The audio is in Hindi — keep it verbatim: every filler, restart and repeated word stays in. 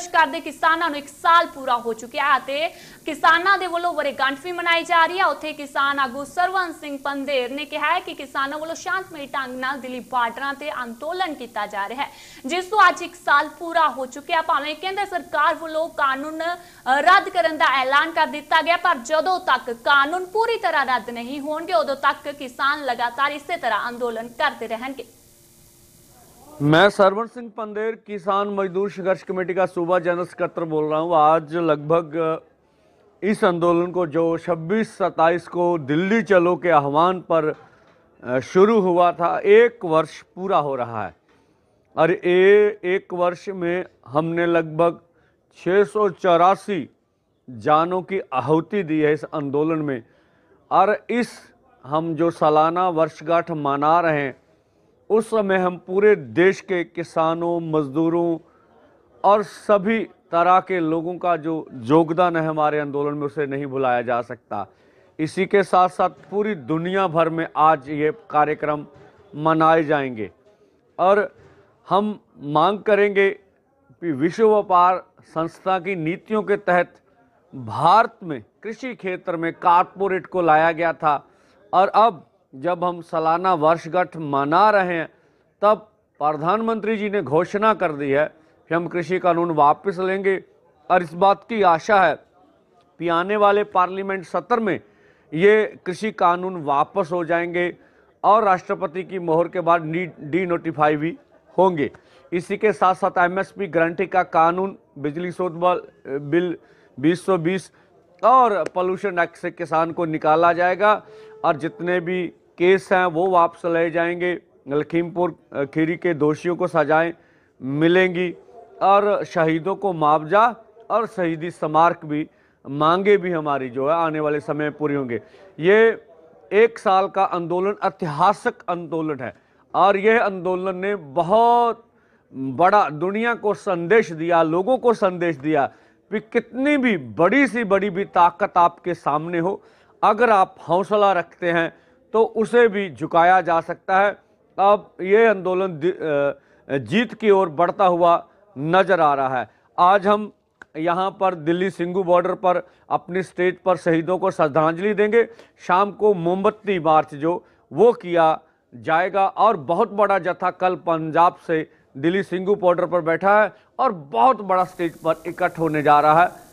संघर्ष करते किसानों एक साल पूरा हो चुका है। किसानों के वालों वर्षगांठ भी मनाई जा रही है। उत्थे किसान आगू सरवण सिंह पंदेर ने कहा है कि किसानों वालों शांतमई ढंग नाल दिल्ली बार्डर ते अंदोलन किया जा रहा है, जिस तों अज एक साल पूरा हो चुका। भावें केंद्र सरकार वालों कानून रद्द करने का ऐलान कर दिता गया, पर जदों तक कानून पूरी तरह रद्द नहीं होणगे उदों तक किसान लगातार इसे तरह अंदोलन करते रहेंगे। मैं सरवण सिंह पंदेर किसान मजदूर संघर्ष कमेटी का सूबा जनरल सकत्र बोल रहा हूँ। आज लगभग इस आंदोलन को जो छब्बीस सत्ताईस को दिल्ली चलो के आह्वान पर शुरू हुआ था, एक वर्ष पूरा हो रहा है। और ये एक वर्ष में हमने लगभग छः सौ चौरासी जानों की आहुति दी है इस आंदोलन में। और इस हम जो सालाना वर्षगांठ मना रहे हैं, उस समय हम पूरे देश के किसानों, मजदूरों और सभी तरह के लोगों का जो योगदान है हमारे आंदोलन में, उसे नहीं भुलाया जा सकता। इसी के साथ साथ पूरी दुनिया भर में आज ये कार्यक्रम मनाए जाएंगे। और हम मांग करेंगे कि विश्व व्यापार संस्था की नीतियों के तहत भारत में कृषि क्षेत्र में कॉर्पोरेट को लाया गया था, और अब जब हम सालाना वर्षगांठ मना रहे हैं, तब प्रधानमंत्री जी ने घोषणा कर दी है कि हम कृषि कानून वापस लेंगे। और इस बात की आशा है कि आने वाले पार्लियामेंट सत्र में ये कृषि कानून वापस हो जाएंगे और राष्ट्रपति की मोहर के बाद डी नोटिफाई भी होंगे। इसी के साथ साथ एमएसपी गारंटी का कानून, बिजली शोध बिल बीस सौ बीस और पोल्यूशन एक्ट से किसान को निकाला जाएगा। और जितने भी केस हैं वो वापस ले जाएंगे। लखीमपुर खीरी के दोषियों को सजाएं मिलेंगी और शहीदों को मुआवजा और शहीदी स्मारक भी मांगे भी हमारी जो है आने वाले समय पूरी होंगे। ये एक साल का आंदोलन ऐतिहासिक आंदोलन है, और यह आंदोलन ने बहुत बड़ा दुनिया को संदेश दिया, लोगों को संदेश दिया कि कितनी भी बड़ी सी बड़ी भी ताकत आपके सामने हो, अगर आप हौसला रखते हैं तो उसे भी झुकाया जा सकता है। अब ये आंदोलन जीत की ओर बढ़ता हुआ नज़र आ रहा है। आज हम यहाँ पर दिल्ली सिंगू बॉर्डर पर अपनी स्टेज पर शहीदों को श्रद्धांजलि देंगे। शाम को मोमबत्ती मार्च जो वो किया जाएगा, और बहुत बड़ा जत्था कल पंजाब से दिल्ली सिंगू बॉर्डर पर बैठा है और बहुत बड़ा स्टेज पर इकट्ठा होने जा रहा है।